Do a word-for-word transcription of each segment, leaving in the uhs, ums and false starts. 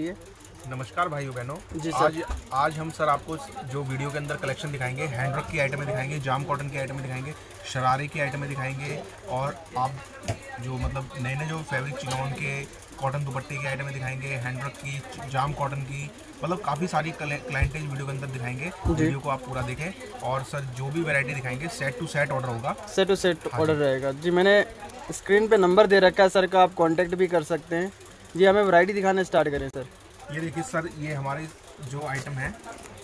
लिए। नमस्कार भाइयों बहनों, जी सर। आज आज हम सर आपको जो वीडियो के अंदर कलेक्शन दिखाएंगे, हैंडवर्क की आइटमें दिखाएंगे, जाम कॉटन की आइटमें दिखाएंगे, शरारे की आइटमें दिखाएंगे, और आप जो मतलब नए नए जो फैब्रिक चिनॉन के कॉटन दुपट्टे की आइटमें दिखाएंगे, हैंडवर्क की, जाम कॉटन की, मतलब काफ़ी सारी क्लाइंटेज वीडियो के अंदर दिखाएंगे। वीडियो को आप पूरा देखें। और सर जो भी वैरायटी दिखाएंगे सेट टू सेट ऑर्डर होगा, सेट टू सेट ऑर्डर रहेगा जी। मैंने स्क्रीन पे नंबर दे रखा है सर का, आप कांटेक्ट भी कर सकते हैं जी। हमें वैरायटी दिखाना स्टार्ट करें सर। ये देखिए सर, ये हमारी जो आइटम है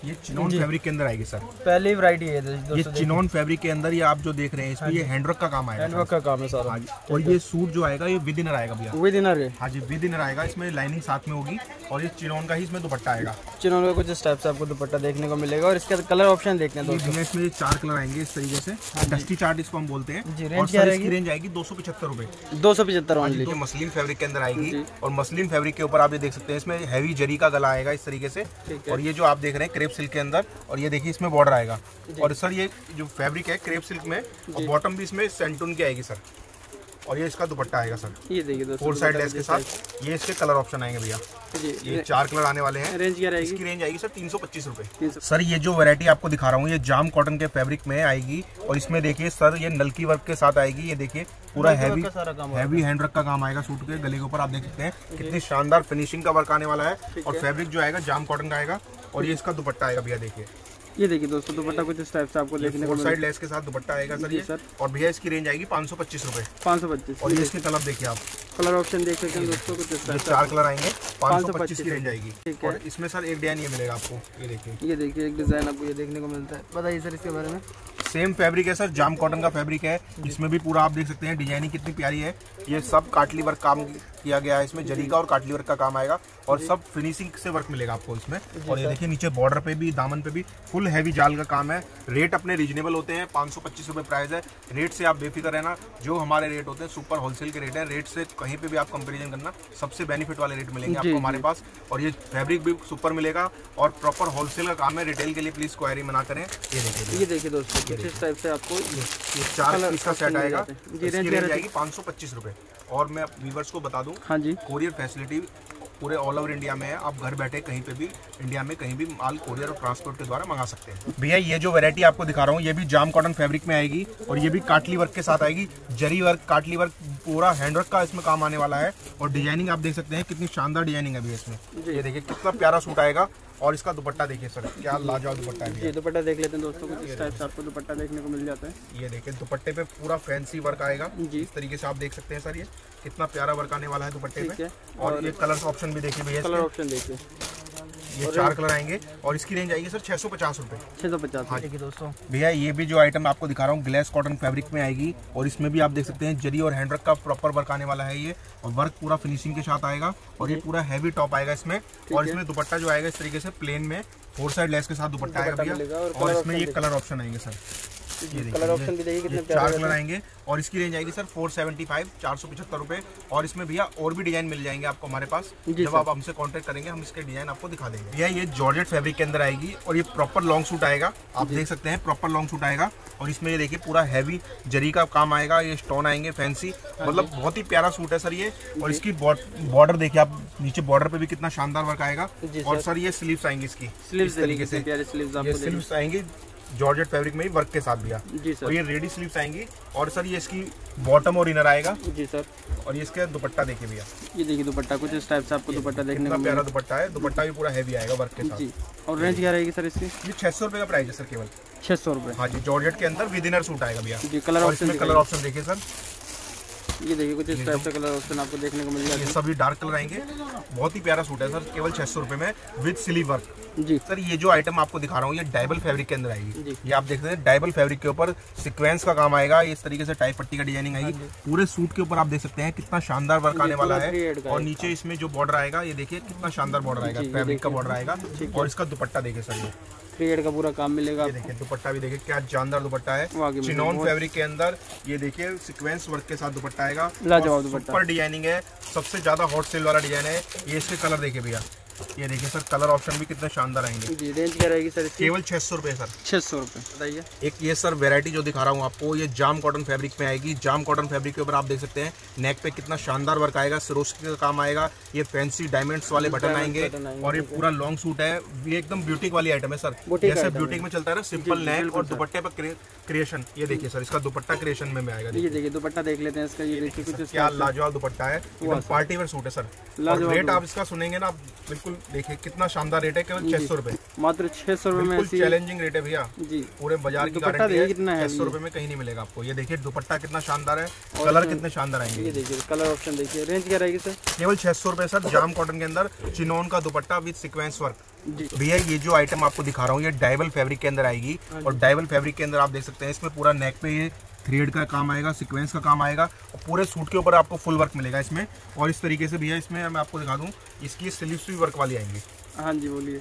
ये चिनॉन फैब्रिक के अंदर आएगी सर। पहली वैरायटी है ये चिनॉन फैब्रिक के अंदर। ये आप जो देख रहे हैं इसमें ये हैंडवर्क का काम आएगा, हैंडवर्क का काम है सर। हाँ जी। और ये सूट जो आएगा ये विद इनर आएगा भैया, विद इनर है। हाँ जी, विद इनर आएगा। इसमें लाइनिंग साथ में होगी और ये चिनॉन का ही इसमें दुपट्टा आएगा। चिनॉन का कुछ इस टाइप से आपको दुपट्टा देखने को मिलेगा। और इसका कलर ऑप्शन देखने दो, इसमें चार कलर आएंगे इस तरीके से, डस्टी चार्ट इसको हम बोलते हैं। रेंज आएगी दो सौ पचहत्तर रूपये, दो सौ पचहत्तर मसलिन फैब्रिक के अंदर आएगी। और मसलिन फैब्रिक के ऊपर आप ये देख सकते हैं इसमें हैवी जरी का गला आएगा इस तरीके से। और ये जो आप देख रहे हैं क्रेप सिल्क के अंदर, और ये देखिए इसमें बॉर्डर आएगा। और सर ये जो फैब्रिक है क्रेप सिल्क में, और बॉटम भी इसमें सेंटून की आएगी सर। और ये इसका दुपट्टा आएगा सर, ये देखिए फोर साइड लेस के साथ। ये इसके कलर ऑप्शन आएंगे भैया, ये चार कलर आने वाले हैं। रेंज क्या रहेगी? इसकी रेंज आएगी सर तीन सौ पच्चीस रुपये। सर ये जो वैरायटी आपको दिखा रहा हूँ ये जाम कॉटन के फैब्रिक में आएगी। और इसमें देखिए सर ये नलकी वर्क के साथ आएगी। ये देखिए पूरा हैवी हैवी हैंडवर्क का काम आएगा सूट के गले के ऊपर। आप देख सकते हैं कितनी शानदार फिनिशिंग का वर्क आने वाला है। और फैब्रिक जो आएगा जाम कॉटन का आएगा। और ये इसका दुपट्टा आएगा भैया, देखिए ये देखिए दोस्तों दुपट्टा कुछ इस टाइप से आपको देखने को मिलेगा। साइड लेस के साथ दुपट्टा आएगा सर ये सर। और भैया इसकी रेंज आएगी पाँच सौ पच्चीस रुपये, पाँच सौ पच्चीस। और ये इसके कलर देखिए, आप कलर ऑप्शन देख सकते हैं दोस्तों, कुछ इस टाइप से चार कलर आएंगे, पाँच सौ पच्चीस की रेंज आएगी। और इसमें सर एक डिजाइन ये मिलेगा आपको, ये देखिए ये देखिए एक डिजाइन आपको ये देखने को मिलता है। बताइए सर इसके बारे में। सेम फैब्रिक है सर, जाम कॉटन का फैब्रिक है। इसमें भी पूरा आप देख सकते हैं डिजाइनिंग कितनी प्यारी है। ये सब काटली वर्क काम किया गया है, इसमें जरी का और काटली वर्क का काम आएगा। और सब फिनिशिंग से वर्क मिलेगा आपको इसमें। और ये देखिए नीचे बॉर्डर पे भी, दामन पे भी फुल हैवी जाल का काम है। रेट अपने रीजनेबल होते हैं, पाँच सौ पच्चीस रुपये प्राइस है। रेट से आप बेफिक्र रहना, जो हमारे रेट होते हैं सुपर होलसेल के रेट है। रेट से कहीं पे भी आप कंपेरिजन करना, सबसे बेनिफिट वाले रेट मिलेंगे आपको हमारे पास। और ये फैब्रिक भी सुपर मिलेगा और प्रॉपर होलसेल का काम है। रिटेल के लिए प्लीज क्वायरी मना करें। ये देखिए ये देखिए दोस्तों इस टाइप से आपको ये चार इसका सेट आएगा। रेंज आएगी पाँच सौ पच्चीस रुपये। और मैं व्यूवर्स को बता दूं, हाँ जी, कोरियर फैसिलिटी पूरे ऑल ओवर इंडिया में है। आप घर बैठे कहीं पे भी इंडिया में कहीं भी माल कोरियर और ट्रांसपोर्ट के द्वारा मंगा सकते हैं। भैया ये जो वैरायटी आपको दिखा रहा हूँ ये भी जाम कॉटन फैब्रिक में आएगी। और ये भी काटली वर्क के साथ आएगी, जरी वर्क, काटली वर्क, पूरा हैंडवर्क का इसमें काम आने वाला है। और डिजाइनिंग आप देख सकते हैं कितनी शानदार डिजाइनिंग है भैया इसमें। ये देखिए कितना प्यारा सूट आएगा। और इसका दुपट्टा देखिए सर, क्या लाजवाब दुपट्टा है। ये दुपट्टा देख लेते हैं दोस्तों, कुछ इस टाइप से आपको दुपट्टा देखने को मिल जाता है। ये देखिए दुपट्टे पे पूरा फैंसी वर्क आएगा इस तरीके से। आप देख सकते हैं सर ये कितना प्यारा वर्क आने वाला है दुपट्टे पे। और ये कलर्स ऑप्शन भी देखिए भैया, कलर ऑप्शन देखिए ये चार कलर आएंगे। और इसकी रेंज आएगी सर छह सौ पचास रुपये, छह सौ पचास। हाँ देखिए दोस्तों, भैया ये भी जो आइटम आपको दिखा रहा हूँ ग्लेस कॉटन फैब्रिक में आएगी। और इसमें भी आप देख सकते हैं जरी और हैंडवर्क का प्रॉपर वर्क आने वाला है ये। और वर्क पूरा फिनिशिंग के साथ आएगा। और ये पूरा हैवी टॉप आएगा इसमें। और इसमें दुपट्टा जो आएगा इस तरीके से प्लेन में फोर साइड लेस के साथ दुपट्टा आएगा भैया। और इसमें ये कलर ऑप्शन आएंगे सर, कलर ऑप्शन भी देखिए कितने चार कलर आएंगे। और इसकी रेंज आएगी सर फोर सेवेंटी फाइव, चार सौ पचहत्तर रुपये। और इसमें भैया और भी डिजाइन मिल जाएंगे आपको हमारे पास। जब आप हमसे कांटेक्ट करेंगे हम इसके डिजाइन आपको दिखा देंगे। भैया ये जॉर्जेट फैब्रिक के अंदर आएगी। और ये प्रॉपर लॉन्ग सूट आएगा, आप देख सकते हैं प्रॉपर लॉन्ग सूट आएगा। और इसमें ये देखिए पूरा हैवी जरी का काम आएगा, ये स्टोन आएंगे फैंसी, मतलब बहुत ही प्यारा सूट है सर ये। और इसकी बॉर्डर देखिए आप, नीचे बॉर्डर पे भी कितना शानदार वर्क आएगा। और सर ये स्लीव्स आएंगी, इसकी स्लीव्स तरीके से स्लीव्स आएंगी जॉर्जेट फैब्रिक में ही वर्क के साथ भैया। और ये रेडी स्लीव्स आएंगी। और सर ये इसकी बॉटम और इनर आएगा जी सर। और ये इसका दुपट्टा देखिए भैया, ये देखिए दुपट्टा कुछ इस टाइप से आपको दुपट्टा देखने को प्यारा दुपट्टा है। दुपट्टा भी पूरा हैवी आएगा वर्क के साथ जी। और रेंज क्या रहेगी सर इसकी? ये छह सौ रुपये का प्राइस है सर, केवल छह सौ रुपये। हाँ जी, जॉर्जेट के अंदर विद इनर सूट आएगा भैया। कलर ऑप्शन, कलर ऑप्शन देखिए सर, ये देखिए कुछ इस टाइप से कलर ऑप्शन आपको देखने को मिल जाएगा। ये सभी डार्क कलर आएंगे, बहुत ही प्यारा सूट है सर, केवल छह सौ रुपये में विद स्लीव वर्क जी। सर ये जो आइटम आपको दिखा रहा हूँ ये डाइबल फैब्रिक के अंदर आएगी। ये आप देख सकते हैं डाइबल फैब्रिक के ऊपर सीक्वेंस का काम आएगा, इस तरीके से टाई पट्टी का डिजाइनिंग आएगी। पूरे सूट के ऊपर आप देख सकते हैं कितना शानदार वर्क आने वाला है। और नीचे इसमें जो बॉर्डर आएगा ये देखिए कितना शानदार बॉर्डर आएगा, फैब्रिक का बॉर्डर आएगा। और इसका दुपट्टा देखिए सर, ये क्रिएट का पूरा काम मिलेगा। देखिए दुपट्टा भी देखिए क्या जानदार दुपट्टा है, चिनॉन फैब्रिक के अंदर। ये देखिए सीक्वेंस वर्क के साथ दुपट्टा आएगा, लाजवाब दुपट्टा, सुपर डिजाइनिंग है, सबसे ज्यादा हॉट सेल वाला डिजाइन है। ये इसके कलर देखिए भैया, ये देखिए सर, कलर ऑप्शन भी कितने शानदार आएंगे जी। रेंज क्या रहेगी सर इसकी? केवल छः सौ रुपये सर। छः सौ रुपये बताइए। एक ये सर वैरायटी जो दिखा रहा हूँ आपको, ये जाम कॉटन फैब्रिक में आएगी। जाम कॉटन फैब्रिक के ऊपर आप देख सकते हैं नेक पे कितना शानदार वर्क आएगा, सरोस्की का काम आएगा, ये फैंसी डायमंड्स वाले बटन आएंगे और ये पूरा लॉन्ग सूट है। ये एकदम ब्यूटिक वाली आइटम है सर, जैसे ब्यूटिक में चलता है ना, सिंपल नेक और दुपट्टे पर क्रिएशन। ये देखिए सर, इसका दुपट्टा क्रिएशन में आएगा। देखिए दुपट्टा देख लेते हैं इसका, ये देखिए कुछ क्या लाजवाब दुपट्टा है, पार्टी वेयर सूट है सर। रेट आप इसका सुनेंगे ना, आप बिल्कुल देखिए कितना शानदार रेट है, केवल छह सौ रुपए, मात्र छह सौ रुपए में। चैलेंजिंग रेट है भैया जी, पूरे बाजार की गारंटी है, छह सौ रुपए में कहीं नहीं मिलेगा आपको। ये देखिए दुपट्टा कितना शानदार है, कलर कितने शानदार आएंगे। ये देखिए कलर ऑप्शन देखिए। रेंज क्या रहेगी सर? केवल छह सौ रुपए सर, जाम कॉटन के अंदर चिनोन का दुपट्टा विद सिक्वेंस वर्क। भैया ये जो आइटम आपको दिखा रहा हूँ ये डायबल फैब्रिक के अंदर आएगी, और डायबल फैब्रिक के अंदर आप देख सकते हैं इसमें पूरा नेक पे ये थ्रेड का काम आएगा, सीक्वेंस का काम आएगा, और पूरे सूट के ऊपर आपको फुल वर्क मिलेगा इसमें। और इस तरीके से भैया इसमें मैं आपको दिखा दूँ, इसकी स्लीव्स भी वर्क वाली आएंगी। हाँ जी बोलिए।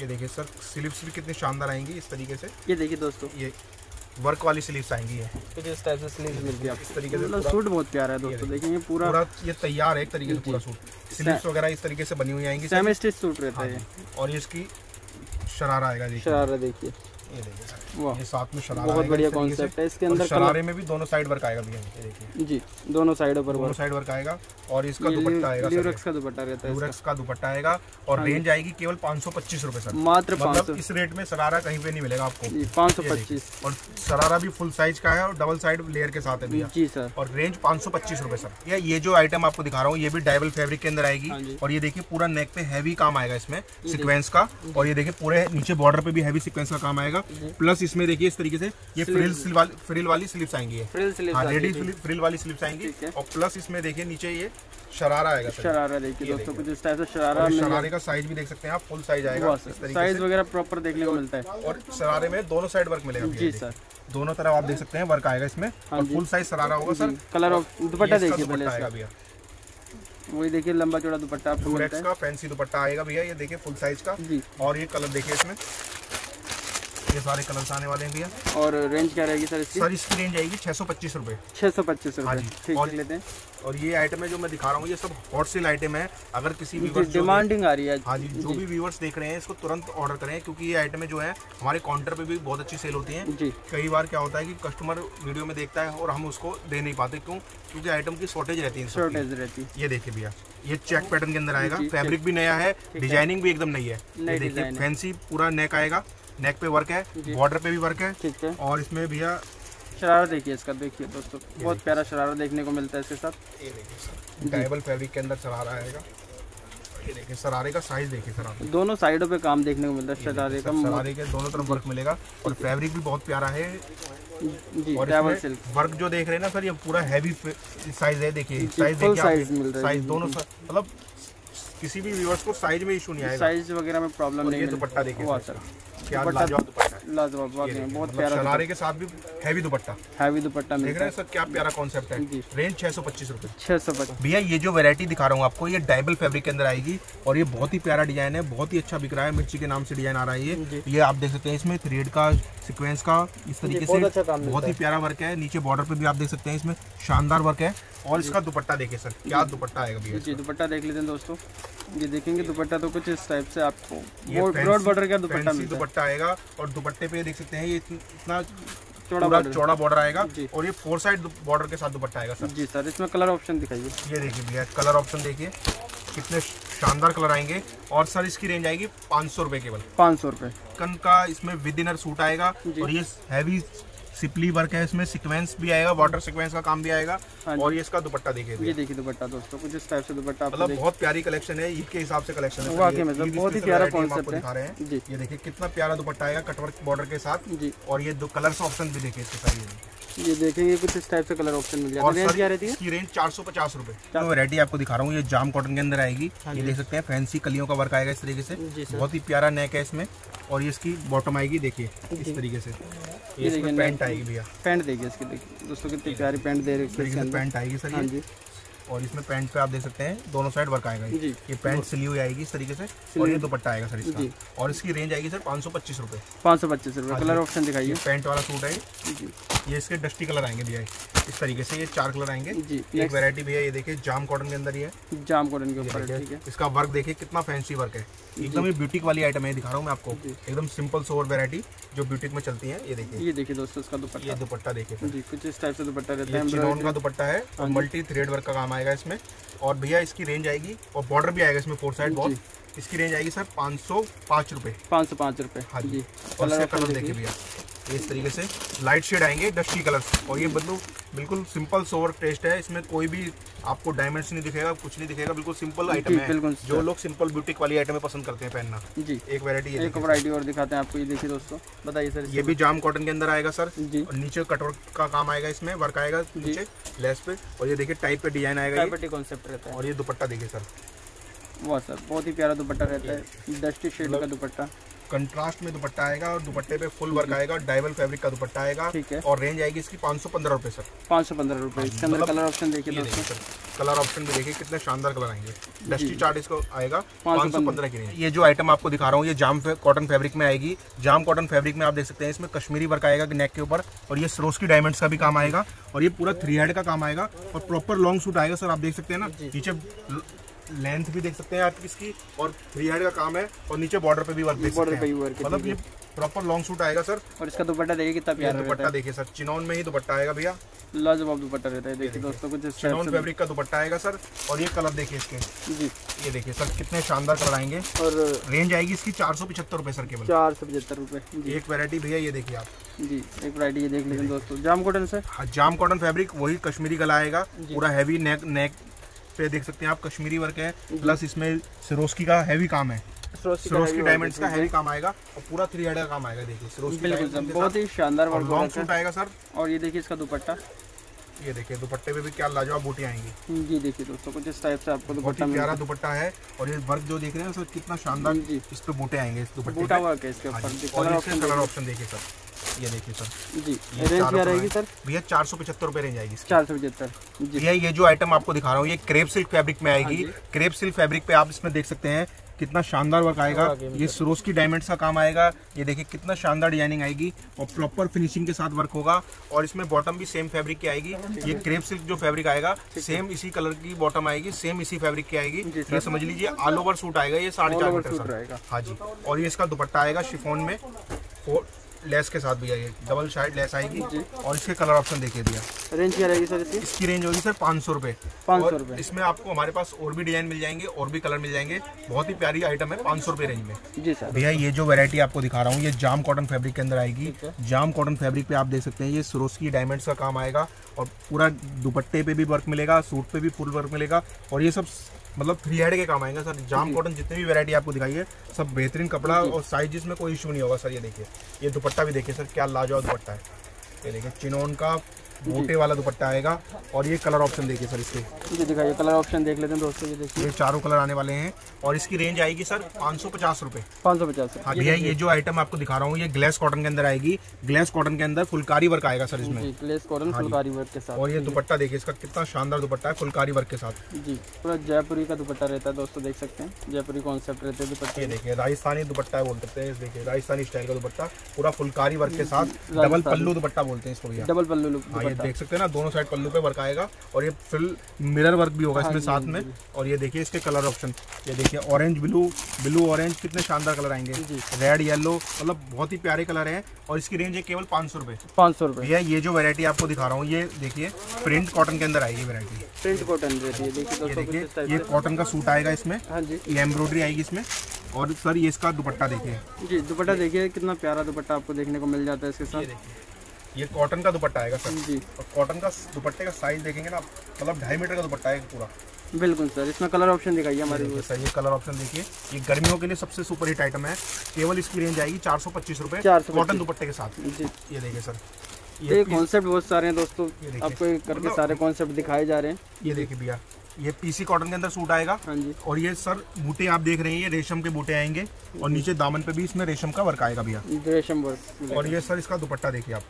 ये देखिए सर, स्लीव्स भी कितनी शानदार आएंगी इस तरीके से। ये देखिए दोस्तों, ये वर्क वाली स्लीव्स आएंगी, है तो जिस टाइप से स्लीव्स मिलती है आपको इस तरीके से। मतलब सूट बहुत प्यारा है दोस्तों, देखेंगे पूरा पूरा ये तैयार है एक तरीके से, पूरा सूट स्लीव्स वगैरह इस तरीके से बनी हुई आएंगी, सेमी स्टिच सूट रहता है। और इसकी शरारा आएगा, देखिए शरारा देखिए, ये देखिए साथ में शरारा, बहुत बढ़िया कॉन्सेप्ट है इसके अंदर। शरारे में भी दोनों साइड वर्क आएगा भैया, ये देखिए जी, दोनों साइडों पर दोनों साइड वर्क आएगा। और इसका दुपट्टा आएगा, ल्यूरेक्स का दुपट्टा रहता है, ल्यूरेक्स का दुपट्टा आएगा। और रेंज आएगी केवल पाँच सौ पच्चीस रुपए सर, मात्र पाँच सौ। इस रेट में शरारा कहीं पे नहीं मिलेगा आपको, पाँच सौ पच्चीस। और शरारा भी फुल साइज का है और डबल साइड लेयर के साथ है भैया जी सर, और रेंज पाँच सौ पच्चीस रुपए सर। ये जो आइटम आपको दिखा रहा हूँ ये भी डायबल फैब्रिक के अंदर आएगी, और ये देखिए पूरा नेक पे हैवी काम आएगा इसमें सिक्वेंस का, और ये देखिए पूरे नीचे बॉर्डर पे भी हैवी सिक्वेंस का काम आएगा। प्लस इसमें देखिए इस तरीके से ये फ्रिल वाली फ्रिल वाली स्लीव्स आएंगी, लेडीज फ्रिल वाली स्लीव्स आएंगी। और प्लस इसमें देखिए नीचे ये शरारा आएगा, शरारा देखिए दोस्तों कुछ इस टाइप से शरारा। और शरारे का साइज भी देख सकते हैं आप, फुल साइज आएगा, साइज वगैरह प्रॉपर देखने को मिलता है। और शरारे में दोनों साइड वर्क मिलेगा जी सर, दोनों तरफ आप देख सकते हैं वर्क आएगा इसमें, और फुल साइज शरारा होगा सर। कलर ऑफ दुपट्टा देखिए पहले इसका भैया, वही देखिए लंबा चौड़ा दुपट्टा आपको मिलता है, फैंसी दुपट्टा आएगा भैया, ये देखिए फुल साइज का। और ये कलर देखिए इसमें, ये सारे कलर्स आने वाले हैं भैया। और रेंज क्या रहेगी सर इसकी? सर इसकी रेंज आएगी छः सौ पच्चीस रुपये, छः सौ पच्चीस रुपये ठीक ले लेते हैं। और ये आइटम है जो मैं दिखा रहा हूँ ये सब हॉट सेल आइटम है, अगर किसी व्यूवर्स डिमांडिंग आ रही है, हाँ जी, जो भी व्यूवर्स देख रहे हैं इसको तुरंत ऑर्डर करें, क्योंकि ये आइटमें जो है हमारे काउंटर पे भी बहुत अच्छी सेल होती हैं जी। कई बार क्या होता है कि कस्टमर वीडियो में देखता है और हम उसको दे नहीं पाते, क्यों? क्योंकि आइटम की शॉर्टेज रहती है, शॉर्टेज रहती है। ये देखिए भैया, ये चेक पैटर्न के अंदर आएगा, फैब्रिक भी नया है, डिजाइनिंग भी एकदम नई है। देखिए फैंसी पूरा नेक आएगा, नेक पे वर्क है, बॉर्डर पे भी वर्क है ठीक है। और इसमें भैया शरारा देखिए इसका, देखिए दोस्तों बहुत प्यारा शरारा देखने को मिलता है इसके साथ। ये देखिए सर, डायबल फैब्रिक के अंदर शरारा आएगा। ये देखिए शरारे का साइज देखिए सर, आप दोनों साइडों पे काम देखने को मिलता है शरारे का, शरारे के दोनों तरफ वर्क मिलेगा, और फैब्रिक भी बहुत प्यारा है। और वर्क जो देख रहे हैं ना सर, ये पूरा हैवी साइज है, देखिए साइज देखिए, साइज दोनों मतलब किसी भी व्यूअर्स को साइज में इशू नहीं आएगा, साइज वगैरह में प्रॉब्लम नहीं है। दुपट्टा देखिए सर, क्या लाजवाब दुपट्टा है, लाजवाब वाकई बहुत प्यारा। शरारे के साथ भी हैवी दुपट्टा, हैवी दुपट्टा मिल रहा है सर, क्या प्यारा कॉन्सेप्ट है। रेंज छह सौ पच्चीस रुपए, छह सौ पच्चीस भैया। ये जो वैरायटी दिखा रहा हूँ आपको ये डायबल फैब्रिक के अंदर आएगी, और ये बहुत ही प्यारा डिजाइन है, बहुत ही अच्छा बिक रहा है, मिर्ची के नाम से डिजाइन आ रहा है ये। ये आप देख सकते हैं इसमें थ्रेड का सिक्वेंस का इस तरीके से बहुत ही प्यारा वर्क है, नीचे बॉर्डर पे भी आप देख सकते हैं इसमें शानदार वर्क है। और इसका दुपट्टा देखिए सर, क्या दुपट्टा आएगा भैया। जी दुपट्टा देख लेते हैं दोस्तों, ये देखेंगे दुपट्टा तो कुछ इस टाइप से आपको ब्रॉड बॉर्डर का दुपट्टा मिलता है, दुपट्टा आएगा। और दुपट्टे पे देख सकते हैं ये इतना चौड़ा चौड़ा बॉर्डर आएगा, और ये फोर साइड बॉर्डर के साथ दुपट्टा आएगा सर जी। सर इसमें कलर ऑप्शन दिखाइए। ये देखिए भैया कलर ऑप्शन देखिए कितने शानदार कलर आएंगे। और सर इसकी रेंज आएगी पाँच सौ रुपये केवल, पाँच सौ रुपये कन का इसमें विद इनर सूट आएगा, और ये हैवी सिपली वर्क है, इसमें सीक्वेंस भी आएगा, वाटर सीक्वेंस का काम भी आएगा। और ये इसका दुपट्टा देखिए, ये देखिए दुपट्टा दोस्तों कुछ इस टाइप से दुपट्टा, मतलब बहुत प्यारी कलेक्शन है, ईद के हिसाब से कलेक्शन है वाकई में, बहुत ही प्यारा कॉन्सेप्ट दिखा रहे हैं। ये देखिए कितना प्यारा दुपट्टा आएगा कटवर्क बॉर्डर के साथ जी। और ये दो कलर्स ऑप्शन भी देखिए इसके साथ, ये देखेंगे कुछ इस टाइप से कलर ऑप्शन मिल जाता है। रेंज क्या रहती है? इसकी रेंज चार सौ पचास रुपए। तो वैरायटी आपको दिखा रहा हूँ ये जाम कॉटन के अंदर आएगी, ये देख सकते हैं फैंसी कलियों का वर्क आएगा इस तरीके से, बहुत ही प्यारा नेक है इसमें। और ये इसकी बॉटम आएगी देखिए इस तरीके से, ये देखिए पैंट आएगी भैया, पैंट देखिए इसकी, देखिए दोस्तों कितनी प्यारी पैंट दे रही है, पैंट आएगी सर। हाँ जी और इसमें पैंट पे आप देख सकते हैं दोनों साइड वर्क आएगा। ये पैंट सिली हुई आएगी इस तरीके से और ये दुपट्टा आएगा सर इसका, और इसकी रेंज आएगी सर पाँच सौ पच्चीस रुपये पाँच सौ पच्चीस रुपये। कलर ऑप्शन दिखाइए। पैंट वाला सूट है, ये इसके डस्टी कलर आएंगे भैया, इस तरीके से ये चार कलर आएंगे। एक वैरायटी भैया ये देखिए जाम कॉटन के अंदर ही है, जाम कॉटन के ऊपर इसका वर्क देखिए कितना फैंसी वर्क है, एकदम ये ब्यूटिक वाली आइटम है, दिखा रहा हूँ मैं आपको एकदम सिंपल सोवर वैरायटी जो ब्यूटिक में चलती है। ये देखिए ये देखिए दोस्तों इसका दुपट्टा, दुपट्टा देखिए जी कुछ इस टाइप से दुपट्टा रहता है, चिनोन का दुपट्टा है और मल्टी थ्रेड वर्क का काम आएगा इसमें। और भैया इसकी रेंज आएगी और बॉर्डर भी आएगा इसमें फोर साइड बॉल, इसकी रेंज आएगी सर पाँच सौ पाँच रुपये पाँच सौ पाँच रुपये हाँ जी। और इसका कलर देखिए भैया इस तरीके से लाइट शेड आएंगे डस्टी कलर्स, और ये मतलब बिल्कुल सिंपल सोवर टेस्ट है, इसमें कोई भी आपको डायमेंड्स नहीं दिखेगा, कुछ नहीं दिखेगा, बिल्कुल सिंपल आइटम है। जो लोग सिंपल ब्यूटिक वाली आइटमें पसंद करते हैं पहनना जी। एक वैरायटी एक वैरायटी और दिखाते हैं आपको, ये देखिए दोस्तों बताइए सर। ये भी जाम कॉटन के अंदर आएगा सर, और नीचे कटवर्क का काम आएगा, इसमें वर्क आएगा नीचे लेस पे, और ये देखिए टाइप पे डिजाइन आएगा, कॉन्सेप्ट रहता है। और ये दुपट्टा देखिए सर, वाह सर बहुत ही प्यारा दुपट्टा रहता है, डस्टी शेड का दुपट्टा, कंट्रास्ट में दुपट्टा आएगा और दुपट्टे पे फुल वर्क आएगा, डाइवल फैब्रिक का दुपट्टा आएगा, और रेंज आएगी इसकी पाँच सौ पंद्रह रुपये सर पाँच सौ पंद्रह रुपये। इसके अंदर कलर ऑप्शन देखिए सर, कलर ऑप्शन भी देखिए कितने शानदार कलर आएंगे, डस्टी चार्ट इसको आएगा पाँच सौ पंद्रह की रेंज। ये जो आइटम आपको दिखा रहा हूँ ये जाम कॉटन फैब्रिक में आएगी, जाम कॉटन फैब्रिक में आप देख सकते हैं, इसमें कश्मीरी वर्क आएगा नेक के ऊपर, और ये सरोस्की डायमंड्स का भी काम आएगा, और ये पूरा थ्री हेड का काम आएगा, और प्रॉपर लॉन्ग सूट आएगा सर, आप देख सकते हैं ना, नीचे लेंथ भी देख सकते हैं आप इसकी, और थ्री हेड का काम है, और नीचे बॉर्डर पे भी वर्क देख सकते हैं, मतलब ये प्रॉपर लॉन्ग सूट आएगा सर। और इसका दुपट्टा देखिए कितना प्यारा दुपट्टा देखिए सर, चिनॉन में ही दुपट्टा आएगा भैया, लाजवाब दुपट्टा रहता है, देखिए दोस्तों कुछ चिनॉन फैब्रिक का दुपट्टा आएगा सर। और ये कलर देखिए इसके जी, ये देखिए सर कितने शानदार कलर आएंगे, और रेंज आएगी इसकी चार सौ पचहत्तर रुपये सर, केवल चार सौ पचहत्तर रुपये। एक वैरायटी भैया ये देखिए आप जी, एक वैरायटी ये देख लीजिए दोस्तों, जाम कॉटन से हाँ, जाम कॉटन फैब्रिक वही कश्मीरी गला आएगा, पूरा हैवी नेक नेक पे देख सकते हैं आप कश्मीरी वर्क है, प्लस इसमें सिरोस्की का हैवी काम है, सिरोस्की डायमंड्स का हैवी काम आएगा, और पूरा थ्री हेड का काम आएगा, देखिए सिरोस्की बहुत ही शानदार वर्क लॉन्ग सूट आएगा सर। और ये देखिए इसका दुपट्टा, ये देखिए दुपट्टे पे भी क्या लाजवाब बूटी आएंगी जी, देखिए दोस्तों कुछ इस टाइप से आपको दुपट्टा मिलेगा, प्यारा दुपट्टा है, और ये वर्क जो देख रहे हैं सर कितना शानदार इस पे बूटे आएंगे, इस दुपट्टे पे वर्क है इसके ऊपर। कलर ऑप्शन देखिए सर, ये देखिए सर जी, रेंज क्या रहेगी सर भैया चार सौ पचहत्तर रुपये रेंज आएगी, चार सौ पचहत्तर भैया। ये जो आइटम आपको दिखा रहा हूँ ये क्रेप सिल्क फैब्रिक में आएगी, क्रेप सिल्क फैब्रिक पे आप इसमें देख सकते हैं कितना शानदार वर्क आएगा, ये सरोस्की डायमंड्स का काम आएगा, ये देखिए कितना शानदार डिजाइनिंग आएगी, और प्रॉपर फिनिशिंग के साथ वर्क होगा, और इसमें बॉटम भी सेम फैब्रिक की आएगी, ये क्रेप सिल्क जो फैब्रिक आएगा सेम इसी कलर की बॉटम आएगी, सेम इसी फैब्रिक की आएगी, ये समझ लीजिए ऑल ओवर सूट आएगा, ये साढ़े चार मीटर सूट आएगा हाँ जी। और ये इसका दुपट्टा आएगा शिफॉन में लेस के साथ भी आएगी, डबल साइड लेस आएगी, और इसके कलर ऑप्शन देखिए दिया। रेंज क्या रहेगी सर इसकी? इसकी रेंज होगी सर पाँच सौ रुपये पाँच सौ रुपये। इसमें आपको हमारे पास और भी डिजाइन मिल जाएंगे और भी कलर मिल जाएंगे, बहुत ही प्यारी आइटम है पाँच सौ रुपये रेंज में जी सर। भैया ये जो वैरायटी आपको दिखा रहा हूँ ये जाम कॉटन फैब्रिक के अंदर आएगी, जाम कॉटन फैब्रिक पे आप देख सकते हैं ये सरोस्की डायमंड्स का काम आएगा, और पूरा दुपट्टे पे भी वर्क मिलेगा, सूट पे भी फुल वर्क मिलेगा, और ये सब मतलब थ्री हेड के काम आएंगे सर। जाम कॉटन जितनी भी वैरायटी आपको दिखाई है सब बेहतरीन कपड़ा और साइजेस में कोई इशू नहीं होगा सर। ये देखिए ये दुपट्टा भी देखिए सर क्या लाजवाब दुपट्टा है, ये देखिए चिनोन का बूटे वाला दुपट्टा आएगा, और ये कलर ऑप्शन देखिए सर इसके, ये दिखाइए कलर ऑप्शन देख लेते हैं दोस्तों। ये देखिए ये चारों कलर आने वाले हैं, और इसकी रेंज आएगी सर पाँच सौ पचास रुपये पाँच सौ पचास हाँ भैया। ये जो आइटम आपको दिखा रहा हूँ ये ग्लेस कॉटन के अंदर आएगी, ग्लेस कॉटन के अंदर फुलकारी वर्क आएगा सर इसमें, ग्लेस कॉटन फुलकारी वर्क के साथ। और ये दुपट्टा देखिए इसका कितना शानदार दुपट्टा है फुलकारी वर्क के साथ जी, पूरा जयपुरी का दुपट्टा रहता है दोस्तों, देख सकते हैं जयपुरी कॉन्सेप्ट रहते हैं दुपट्टे। देखिए राजस्थानी दुपट्टा बोल सकते हैं, देखिए राजस्थानी स्टाइल का दुपट्टा पूरा फुलकारी वर्क के साथ, डबल पल्लू दुपट्टा बोलते हैं इसको भैया, डबल पल्लू ये देख सकते हैं ना, दोनों साइड पल्लू पे वर्क आएगा, और ये फिल मिरर वर्क भी होगा इसमें साथ में। और ये देखिए इसके कलर ऑप्शन, ये देखिए ऑरेंज ब्लू, ब्लू ऑरेंज कितने शानदार कलर आएंगे, रेड येलो, मतलब बहुत ही प्यारे कलर हैं। और इसकी रेंज है केवल पाँच सौ रुपये पाँच सौ रुपये भैया। ये जो वैरायटी आपको दिखा रहा हूँ ये देखिए प्रिंट कॉटन के अंदर आएगी वैरायटी, प्रिंट कॉटन देखिए ये कॉटन का सूट आएगा इसमें, ये एम्ब्रॉयडरी आएगी इसमें। और सर ये इसका दुपट्टा देखिए जी, दुपट्टा देखिए कितना प्यारा दुपट्टा आपको देखने को मिल जाता है इसके साथ, ये कॉटन का दुपट्टा आएगा सर जी। और कॉटन का दुपट्टे का साइज देखेंगे ना मतलब ढाई मीटर का दुपट्टा है पूरा, बिल्कुल सर। इसमें कलर ऑप्शन दिखाइए हमारे लिए सर, ये कलर ऑप्शन देखिए, ये गर्मियों के लिए सबसे सुपर हिट आइटम है, केवल इसकी रेंज आएगी चार सौ पच्चीस रुपये कॉटन दुपट्टे के साथ जी। ये देखिए सर ये कॉन्सेप्ट बहुत सारे हैं दोस्तों, आपको करके सारे कॉन्सेप्ट दिखाए जा रहे हैं। ये देखिए भैया ये पीसी कॉटन के अंदर सूट आएगा, और ये सर बूटे आप देख रहे हैं ये रेशम के बूटे आएंगे, और नीचे दामन पे भी इसमें रेशम का वर्क आएगा भैया, रेशम वर्क। और ये सर इसका दुपट्टा देखिए आप,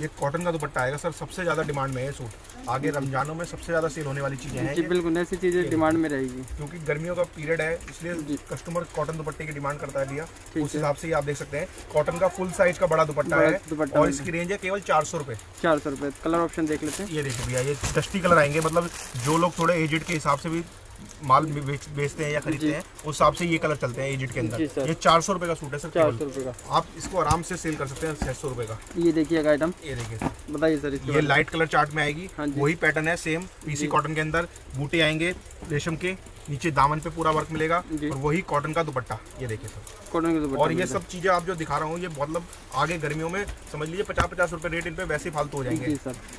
ये कॉटन का दुपट्टा आएगा सर, सबसे ज़्यादा डिमांड में है सूट। आगे रमजानों में सबसे ज़्यादा सेल होने वाली चीज़ें हैं। जी बिल्कुल, ऐसी चीज़ें डिमांड में रहेगी क्योंकि गर्मियों का पीरियड है, इसलिए कस्टमर कॉटन दुपट्टे की डिमांड करता है भैया। उस हिसाब से आप देख सकते हैं कॉटन का फुल साइज का बड़ा दुपट्टा है और इसकी रेंज है केवल चार सौ रुपये। चार सौ रुपये कलर ऑप्शन देख लेते हैं। ये देखो भैया, ये डस्टी कलर आएंगे, मतलब जो लोग थोड़े एजेड के हिसाब से भी माल बेचते हैं या खरीदते हैं उस हिसाब से ये कलर चलते हैं एजिट के अंदर। ये चार सौ रुपए का सूट है सर, चार सौ रुपए का। आप इसको आराम से सेल कर सकते हैं छह सौ रुपए का। ये देखिएगा आइटम, ये देखिए बताइए सर, ये लाइट कलर चार्ट में आएगी। हाँ वही पैटर्न है सेम, पीसी कॉटन के अंदर बूटे आएंगे रेशम के, नीचे दामन पे पूरा वर्क मिलेगा और वही कॉटन का दुपट्टा। ये देखिए सर कॉटन का दुपट्टा। और ये सब चीजें आप जो दिखा रहा हूँ ये मतलब आगे गर्मियों में समझ लीजिए पचास पचास रुपए रेट इन पे वैसे ही फालतू हो जाएंगे।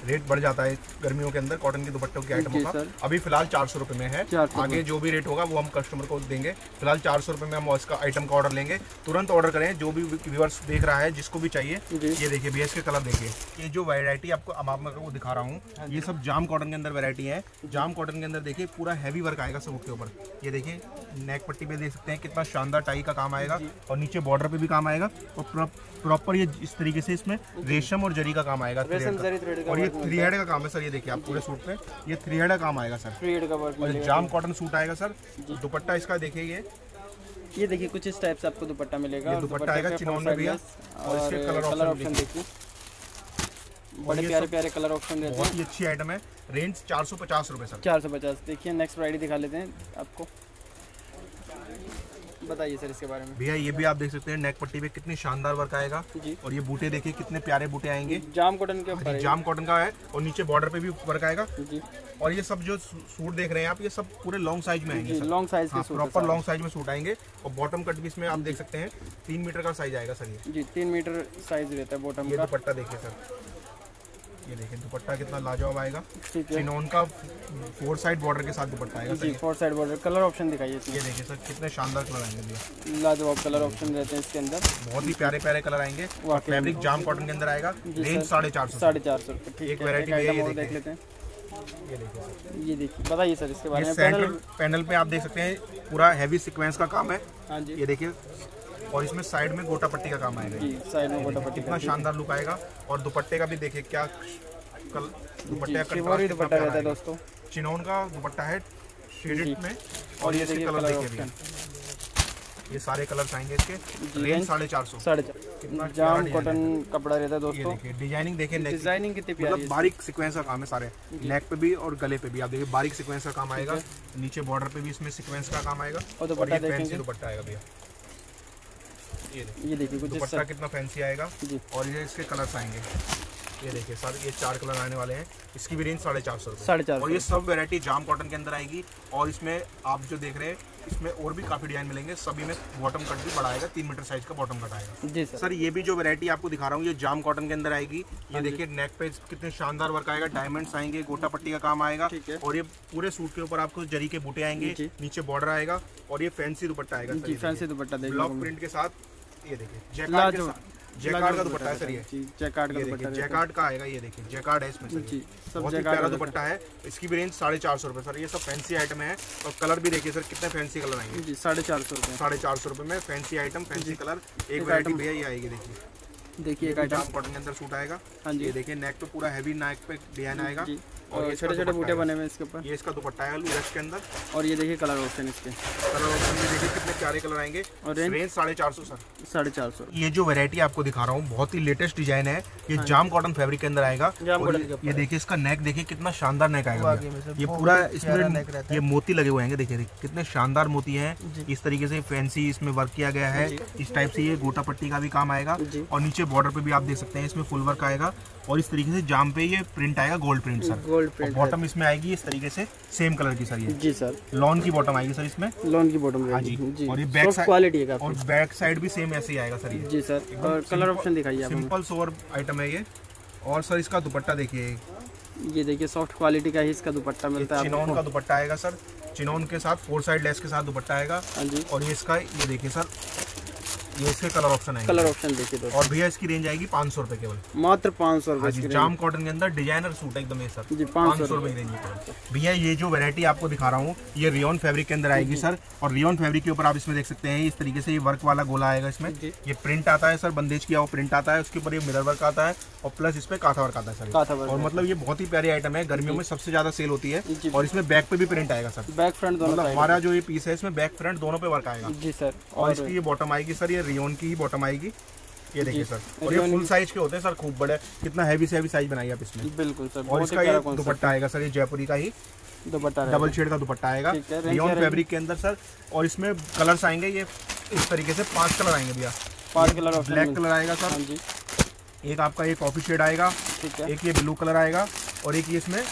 रेट बढ़ जाता है गर्मियों के अंदर कॉटन के दुपट्टों के आइटमों का। अभी फिलहाल चार सौ रुपए में है, आगे जो भी रेट होगा वो हम कस्टमर को देंगे। फिलहाल चार सौ रुपए में हम इसका आइटम का ऑर्डर लेंगे। तुरंत ऑर्डर करें जो भी व्यूअर्स देख रहा है, जिसको भी चाहिए। ये देखिए भैया इसके कलर देखिए, ये जो वैरायटी आपको आपको दिखा रहा हूँ ये सब जाम कॉटन के अंदर वैरायटी है। जाम कॉटन के अंदर देखिए पूरा हैवी वर्क आएगा सूट के ऊपर। ये देखिए नेक पट्टी पे देख सकते हैं कितना शानदार टाई का काम आएगा और नीचे बॉर्डर पे भी काम आएगा और प्रॉपर ये इस तरीके से इसमें रेशम और जरी का काम आएगा। और ये थ्री हेड का काम है सर, ये देखिए आप पूरे सूट में ये थ्री हेड का काम आएगा सर। जाम कॉटन सूट आएगा सर। दुपट्टा इसका देखिए ये ये देखिए कुछ इस टाइप से आपको दुपट्टा मिलेगा। दुपट्टा आएगा चिनौन में भैया और इसके कलर ऑप्शन देखिए बड़े प्यारे प्यारे कलर ऑप्शन देते हैं। बहुत ही अच्छी आइटम है, रेंज चार सौ पचास रुपये सर, चार सौ पचास। देखिए नेक्स्ट वैरायटी दिखा लेते हैं आपको, बताइए सर इसके बारे में। भैया ये भी आप देख सकते हैं नेक पट्टी पे कितनी शानदार वर्क आएगा और ये बूटे देखिए कितने प्यारे बूटे आएंगे जाम कॉटन के, जाम कॉटन का है और नीचे बॉर्डर पे भी वर्क आएगा। और ये सब जो सूट देख रहे हैं आप ये सब पूरे लॉन्ग साइज में आएंगे, लॉन्ग साइज के सूट, प्रॉपर लॉन्ग साइज में सूट आएंगे। और बॉटम कट भी इसमें आप देख सकते हैं तीन मीटर का साइज आएगा सर। ये जी तीन मीटर साइज रहता है बॉटम का। दुपट्टा देखिए सर, ये देखिए दुपट्टा कितना लाजवाब आएगा, चिनोन का फोर साइड बॉर्डर के साथ दुपट्टा आएगा जी, four side border. Colour option दिखाइए। ये देखिए सर कितने शानदार कलर आएंगे, लाजवाब कलर ऑप्शन रहते हैं इसके अंदर, बहुत ही प्यारे प्यारे कलर आएंगे। फैब्रिक जाम कॉटन के अंदर आएगा, रेंज साढ़े चार सौ साढ़े चार सौ एक वैरायटी देख लेते हैं। ये देखिए सर, ये देखिए बताइए सर इसके बारे में। पैनल पैनल पे आप देख सकते हैं पूरा हैवी सीक्वेंस का काम है। ये देखिए और इसमें साइड में गोटा पट्टी का काम आएगा जी, साइड में गोटा पट्टी, कितना शानदार लुक आएगा। और दुपट्टे का भी देखिए क्या कल दुपट्टे का दुपट्टा रहता है दोस्तों, चिनोन का दुपट्टा है शेडेड में। और ये देखिए कलर देखिए, ये सारे कलर्स आएंगे इसके, रेंज साढ़े चार सौ साढ़े चार कितना जाम कॉटन कपड़ा रहता है दोस्तों। डिजाइनिंग देखिए, डिजाइनिंग कितनी प्यारी है, बारीक सीक्वेंस का काम है सारे, नेक पे भी और गले पे भी आप देखिए बारीक सीक्वेंस का काम आएगा, नीचे बॉर्डर पे भी इसमें सीक्वेंस का काम आएगा और दुपट्टा आएगा भैया। ये देखिए दुपट्टा कितना फैंसी आएगा और ये इसके कलर्स आएंगे। ये देखिए सर ये चार कलर आने वाले हैं, इसकी भी रेंज साढ़े चार सौ रुपये। और ये सब वैरायटी जाम कॉटन के अंदर आएगी और इसमें आप जो देख रहे हैं इसमें और भी काफी डिजाइन मिलेंगे, सभी में बॉटम कट भी बढ़ाएगा, तीन मीटर साइज का बॉटम कट आएगा जी सर। सर ये भी जो वैरायटी आपको दिखा रहा हूँ ये जाम कॉटन के अंदर आएगी। ये देखिए नेक पे कितने शानदार वर्क आएगा, डायमंड्स आएंगे, गोटा पट्टी का काम आएगा और ये पूरे सूट के ऊपर आपको जरी के बूटे आएंगे, नीचे बॉर्डर आएगा और ये फैंसी दुपट्टा आएगा, फैंसी दुपट्टा ब्लॉक प्रिंट के साथ। ये देखिए जैकार्ड के साथ, जैकार्ड का दुपट्टा है सर, ये जैकार्ड का दुपट्टा, जैकार्ड का आएगा। ये देखिए जैकार्ड है इसमें सर, सब जैकार्ड का दुपट्टा है, इसकी भी रेंज साढ़े चार सौ रुपये सर। ये सब फैंसी आइटम है और कलर भी देखिए सर कितने फैंसी कलर आएंगे जी, साढ़े चार सौ रुपये साढ़े चार सौ रुपये में फैंसी आइटम, फैंसी कलर। एक वैरायटी भैया ये आएगी, देखिए देखिए एक आइटम कॉटन के अंदर सूट आएगा। ये देखिए नेक पे पूरा हैवी नेक पे डिजाइन आएगा और छोटे छोटे बूटे बने हुए हैं इसके ऊपर। ये इसका दुपट्टा है लूज के अंदर और ये देखिए कलर ऑप्शन इसके, कलर ऑप्शन में देखिए कितने प्यारे कलर आएंगे और रेंज साढ़े चार सौ सर साढ़े चार सौ। ये जो वैरायटी आपको दिखा रहा हूँ बहुत ही लेटेस्ट डिजाइन है, ये जाम कॉटन फैब्रिक के अंदर आएगा। ये देखिए इसका नेक देखिए कितना शानदार नेक आएगा, ये पूरा इसमें ये मोती लगे हुए हैं, देखिए कितने शानदार मोती है, इस तरीके से फैंसी इसमें वर्क किया गया है। इस टाइप से ये गोटा पट्टी का भी काम आएगा और नीचे बॉर्डर पे भी आप देख सकते हैं इसमें फुल वर्क आएगा और इस तरीके से जाम पे ये प्रिंट आएगा गोल्ड प्रिंट सर। बॉटम इसमें आएगी इस तरीके से सेम कलर की सर, ये जी सर लॉन की बॉटम आएगी सर, इसमें लॉन की बॉटम आएगी जी। और ये बैक साइड क्वालिटी है और बैक साइड भी सेम ऐसे ही आएगा सर ये जी सर। और कलर ऑप्शन दिखाइए आप, सिंपल सोवर आइटम है ये। और सर इसका दुपट्टा देखिए, ये देखिए सॉफ्ट क्वालिटी का ही इसका दुपट्टा मिलता है, चिनोन का दुपट्टा आएगा सर, चिनोन के साथ फोर साइड लेस के साथ दुपट्टा आएगा। और ये इसका ये देखिए सर ये इसके कलर ऑप्शन है, कलर ऑप्शन देखिए दोस्तों। और भैया इसकी रेंज आएगी पाँच सौ रुपए केवल, मात्र पाँच सौ रुपए। जाम कॉटन के अंदर डिजाइनर सूट है एकदम ये सर, पाँच सौ रुपए की रेंज में। भैया ये जो वैरायटी आपको दिखा रहा हूँ ये रियोन फैब्रिक के अंदर आएगी सर, और रियोन फैब्रिक के ऊपर आप इसमें देख सकते हैं इस तरीके से ये वर्क वाला गोला आएगा, इसमें ये प्रिंट आता है सर, बंदेज किया हुआ प्रिंट आता है, उसके ऊपर ये मिरर वर्क आता है और प्लस इसमें काथा वर्क आता है सर। और मतलब ये बहुत ही प्यारी आइटम है, गर्मियों में सबसे ज्यादा सेल होती है। और इसमें बैक पे भी प्रिंट आएगा सर, बैक फ्रंट दोनों। हमारा जो ये पीस है इसमें बैक फ्रंट दोनों पे वर्क आएगा जी सर। और इसकी ये बॉटम आएगी सर, ये रियोन की ही बॉटम आएगी, ये देखिए सर। और ये फुल साइज के होते हैं सर, खूब बड़े, कितना हैवी से हैवी साइज बनाई आप इसमें, बिल्कुल सर। और इसका ये दुपट्टा आएगा सर, ये जयपुरी का ही दुपट्टा, डबल शेड का दुपट्टा आएगा रियोन फैब्रिक के अंदर सर। और इसमें कलर्स आएंगे ये इस तरीके से, पांच कलर आएंगे भैया, पांच कलर। ब्लैक कलर आएगा सर, एक आपका ये कॉफी शेड आएगा, एक ये ब्लू कलर आएगा, और एक ये इसमें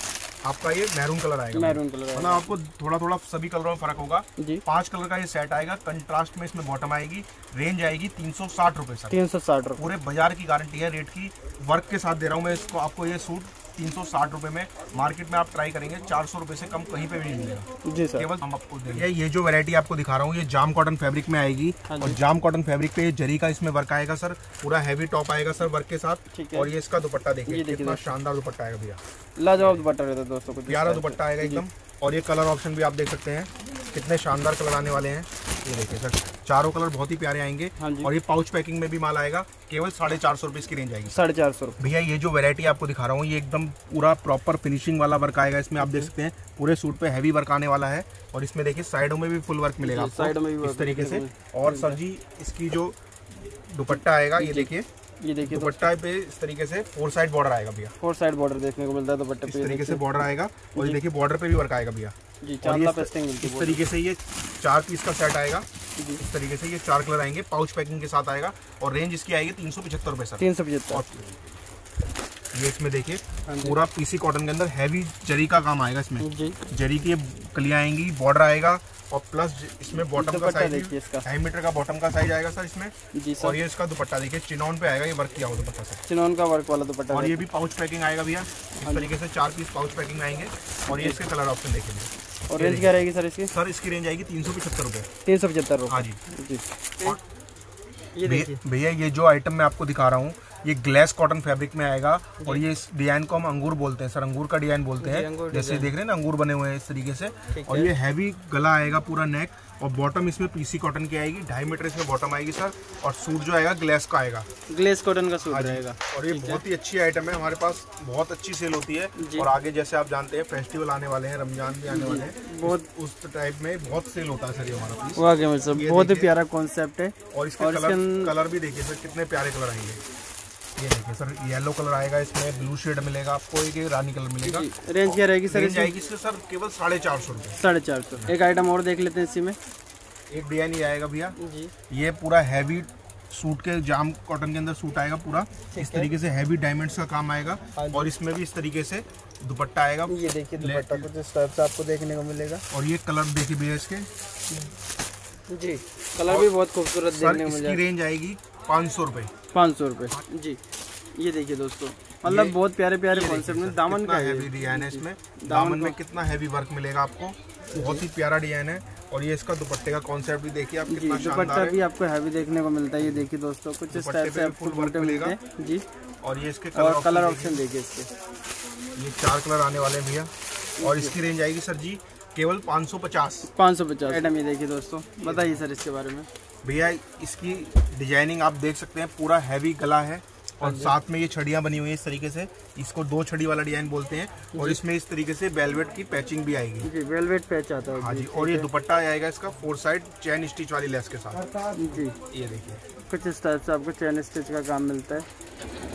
आपका ये मैरून कलर आएगा। मैरून कलर मतलब आपको थोड़ा थोड़ा सभी कलरों में फर्क होगा। पांच कलर का ये सेट आएगा, कंट्रास्ट में इसमें बॉटम आएगी। रेंज आएगी तीन सौ साठ रुपए सर, तीन सौ साठ रुपए। पूरे बाजार की गारंटी है रेट की, वर्क के साथ दे रहा हूँ मैं इसको आपको। ये सूट तीन सौ साठ रुपए में, मार्केट में आप ट्राई करेंगे चार सौ रुपए से कम कहीं पे भी नहीं मिलेगा जी सर। केवल हम आपको देंगे। ये जो वैरायटी आपको दिखा रहा हूँ ये जाम कॉटन फैब्रिक में आएगी, और जाम कॉटन फैब्रिक पे जरी का इसमें वर्क आएगा सर, पूरा हैवी टॉप आएगा सर वर्क के साथ। और ये इसका दुपट्टा देखिए कितना शानदार दुपट्टा आएगा भैया, लाजवाब दुपट्टा रहता है दोस्तों, प्यारा दुपट्टा आएगा एकदम। और ये कलर ऑप्शन भी आप देख सकते हैं कितने शानदार कलर आने वाले हैं, ये देखिए सर, चारों कलर बहुत ही प्यारे आएंगे। और ये पाउच पैकिंग में भी माल आएगा, केवल साढ़े चार सौ रुपये इसकी रेंज आएगी, साढ़े चार सौ रुपये। भैया ये जो वैरायटी आपको दिखा रहा हूँ ये एकदम पूरा प्रॉपर फिनिशिंग वाला वर्क आएगा इसमें, आप देख सकते हैं पूरे सूट पे हैवी वर्क आने वाला है। और इसमें देखिए साइडों में भी फुल वर्क मिलेगा साइडों में इस तरीके से। और सर जी इसकी जो दुपट्टा आएगा ये देखिए, ये देखिए दुपट्टा पे इस तरीके से फोर साइड बॉर्डर आएगा भैया, फोर साइड बॉर्डर देखने को मिलता है दुपट्टे पे, इस तरीके से बॉर्डर आएगा। और ये देखिए बॉर्डर पे भी वर्क आएगा भैया जी, चांदला पेस्टिंग मिलती है इस तरीके से। ये चार पीस का सेट आएगा जी, इस तरीके से ये चार कलर आएंगे, पाउच पैकिंग के साथ आएगा। और रेंज इसकी आएगी तीन सौ पचहत्तर रुपये सर, तीन सौ पचहत्तर। ये इसमें देखिए पूरा पीसी कॉटन के अंदर हैवी जरी का काम आएगा इसमें, जरी की कलियाँ आएंगी, बॉर्डर आएगा, और प्लस इसमें बॉटम का साइज ढाई मीटर का बॉटम का साइज आएगा सर इसमें जी सर। और ये इसका दुपट्टा देखिए चिनॉन पे आएगा, ये वर्क किया हुआ दुपट्टा सर, चिनॉन का वर्क वाला दुपट्टा। और ये भी पाउच पैकिंग आएगा भैया इस तरीके से, चार पीस पाउच पैकिंग आएंगे। और ये इसके कलर ऑप्शन देखेंगे। और रेंज क्या रहेगी सर इसकी? सर इसकी रेंज आएगी तीन सौ पचहत्तर रुपये, तीन सौ पचहत्तर रुपये। हाँ जी। ये भैया ये जो आइटम मैं आपको दिखा रहा हूँ ये ग्लेस कॉटन फैब्रिक में आएगा, और ये इस डिजाइन को हम अंगूर बोलते हैं सर, अंगूर का डिजाइन बोलते हैं, जैसे देख रहे हैं ना अंगूर बने हुए हैं इस तरीके से। और ये हैवी गला आएगा पूरा नेक, और बॉटम इसमें पीसी कॉटन की आएगी, ढाई मीटर इसमें बॉटम आएगी सर। और सूट जो आएगा ग्लेस का आएगा, ग्लेस कॉटन का सूट आएगा। और ये बहुत ही अच्छी आइटम है, हमारे पास बहुत अच्छी सेल होती है। और आगे जैसे आप जानते हैं फेस्टिवल आने वाले हैं, रमजान भी आने वाले हैं, बहुत उस टाइप में बहुत सेल होता है सर ये हमारा। बहुत ही प्यारा कॉन्सेप्ट है। और इसके कलर भी देखिए सर कितने प्यारे कलर आएंगे, ये देखिए सर येलो कलर आएगा इसमें, ब्लू शेड मिलेगा आपको, एक रानी कलर मिलेगा। रेंज क्या रहेगी सर? रेंज आएगी इससे सर केवल साढ़े चार सौ रुपये, साढ़े चार सौ। एक आइटम और देख लेते हैं इसी में, एक डिजाइन ये आएगा भैया, ये पूरा हैवी सूट के जाम कॉटन के अंदर सूट आएगा पूरा इस तरीके से, हैवी डायमंड्स का काम आएगा। और इसमें भी इस तरीके से दुपट्टा आएगा, ये देखिए दुपट्टा कुछ इस टाइप से आपको देखने को मिलेगा। और ये कलर देखिए भैया इसके जी, कलर भी बहुत खूबसूरत देखने को मिलेगा। रेंज आएगी पाँच सौ रुपये, पाँच सौ रुपये जी। ये देखिए दोस्तों मतलब बहुत प्यारे प्यारे कॉन्सेप्ट में, दामन का हैवी डिजाइन है इसमें, दामन में कितना हैवी वर्क मिलेगा आपको, बहुत ही प्यारा डिजाइन है। और ये इसका दुपट्टे का कॉन्सेप्ट भी देखिए आप कितना शानदार है, दुपट्टा भी आपको हैवी देखने को मिलता है। ये देखिए दोस्तों कुछ इस टाइप से फुल वर्क मिलेगा जी। और ये इसके कलर ऑप्शन देखिए इसके, ये चार कलर आने वाले हैं भैया। और इसकी रेंज आएगी सर जी केवल पाँच सौ पचास, पाँच सौ पचास मैडम। ये देखिए दोस्तों बताइए सर इसके बारे में। भैया इसकी डिजाइनिंग आप देख सकते हैं, पूरा हैवी गला है और साथ में ये छड़ियाँ बनी हुई है इस तरीके से, इसको दो छड़ी वाला डिजाइन बोलते हैं। और इसमें इस तरीके से वेलवेट की पैचिंग भी आएगी जी, वेलवेट पैच आता है हाँ जी। और ये दुपट्टा आएगा इसका फोर साइड चैन स्टिच वाली लेस के साथ जी, ये देखिए कुछ इस टाइप से आपको चैन स्टिच का काम मिलता है।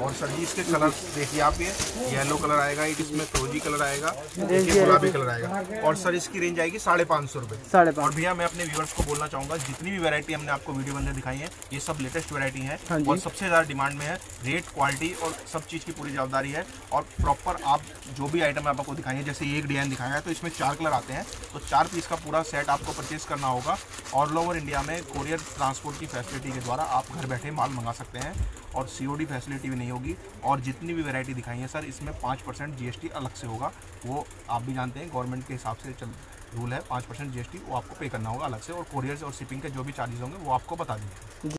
और सर जी इसके कलर देखिए आप, ये येलो कलर आएगा, एक इसमें फ्रोजी कलर आएगा, गुलाबी कलर आएगा। और सर इसकी रेंज आएगी साढ़े पाँच सौ रुपये, साढ़े पाँच। और भैया मैं अपने व्यूअर्स को बोलना चाहूँगा जितनी भी वैरायटी हमने आपको वीडियो में दिखाई है ये सब लेटेस्ट वैरायटी है और सबसे ज़्यादा डिमांड में है। रेट, क्वालिटी और सब चीज़ की पूरी जवाबदारी है। और प्रॉपर आप जो भी आइटम आपको दिखाई है, जैसे एक डिजाइन दिखाया है तो इसमें चार कलर आते हैं, तो चार पीस का पूरा सेट आपको परचेज करना होगा। ऑल ओवर इंडिया में कोरियर ट्रांसपोर्ट की फैसिलिटी के द्वारा आप घर बैठे माल मंगा सकते हैं और सीओडी फैसिलिटी भी नहीं होगी। और जितनी भी वैरायटी दिखाई है सर इसमें पाँच परसेंट जीएसटी अलग से होगा, वो आप भी जानते हैं गवर्नमेंट के हिसाब से चल रूल है, पाँच परसेंट जीएसटी वो आपको पे करना होगा अलग से। और कोरियर और शिपिंग के जो भी चार्जेस होंगे वो आपको बता देंगे।